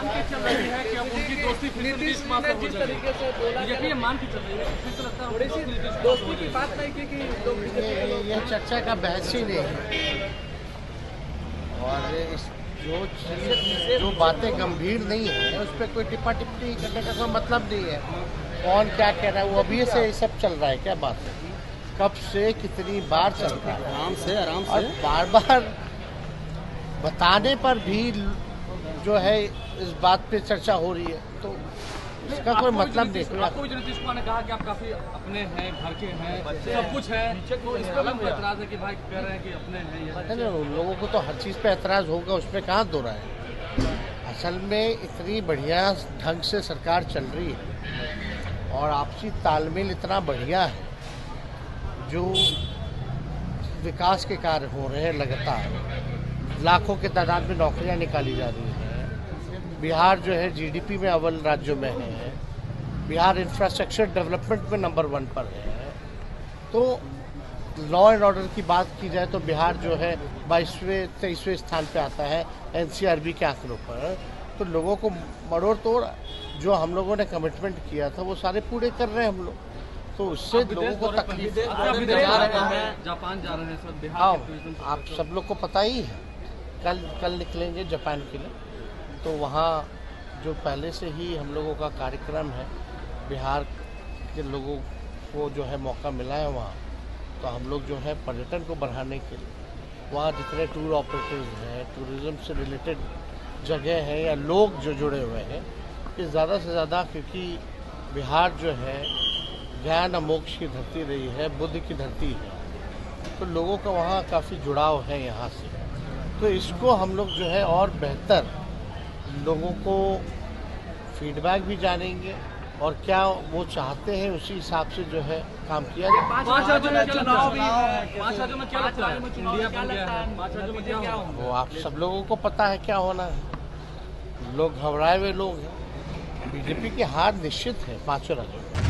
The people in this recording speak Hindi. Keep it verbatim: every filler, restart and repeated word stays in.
मान के चल रही है कि अब उनकी दोस्ती फिर नीतीश कुमार से हो जाएगी, ये मान के चल रही है। थोड़ी सी दोस्ती की बात नहीं की कि लोग ये चर्चा का बहस ही नहीं है और जो चीजें जो बातें गंभीर नहीं है उस पर कोई टिप्पा टिप्पणी करने का कोई मतलब नहीं है। कौन क्या कह रहा है वो अभी से सब चल रहा है, क्या बात है, कब से कितनी बार चल रहा है, आराम से आराम से बार बार बताने पर भी जो है इस बात पे चर्चा हो रही है तो इसका कोई मतलब नहीं। आपको नीतीश कुमार ने कहा कि आप काफी अपने हैं, घर के हैं, सब कुछ है, तो इस पर भी एतराज है कि भाई कह रहे हैं कि अपने हैं। उन लोगों को तो हर चीज पे एतराज होगा, उसमें कहाँ दो रहा है। असल में इतनी बढ़िया ढंग से सरकार चल रही है और आपसी तालमेल इतना बढ़िया है, जो विकास के कार्य हो रहे हैं लगातार, लाखों के तादाद में नौकरियां निकाली जा रही हैं, बिहार जो है जीडीपी में अव्वल राज्यों में है, बिहार इंफ्रास्ट्रक्चर डेवलपमेंट में नंबर वन पर है, तो लॉ एंड ऑर्डर की बात की जाए तो बिहार जो है बाईसवें तेईसवें स्थान पे आता है एन सी आर बी के आंकड़ों पर। तो लोगों को मरोड़ तोड़ जो हम लोगों ने कमिटमेंट किया था वो सारे पूरे कर रहे हैं हम लोग, तो उससे लोगों को तकलीफ है। जापान जा रहे हैं बिहार, आप सब लोग को पता ही है, कल कल निकलेंगे जापान के लिए, तो वहाँ जो पहले से ही हम लोगों का कार्यक्रम है, बिहार के लोगों को जो है मौका मिला है वहाँ, तो हम लोग जो है पर्यटन को बढ़ाने के लिए वहाँ जितने टूर ऑपरेटर्स हैं, टूरिज्म से रिलेटेड जगह हैं या लोग जो जुड़े हुए हैं, ये ज़्यादा से ज़्यादा, क्योंकि बिहार जो है ज्ञान मोक्ष की धरती रही है, बुद्ध की धरती है, तो लोगों का वहाँ काफ़ी जुड़ाव है यहाँ से, तो इसको हम लोग जो है और बेहतर लोगों को फीडबैक भी जानेंगे और क्या वो चाहते हैं उसी हिसाब से जो है काम किया जाए। वो आप सब लोगों को पता है क्या होना है, लोग घबराए हुए लोग हैं, बीजेपी की हार निश्चित है पाँचों राज्यों में।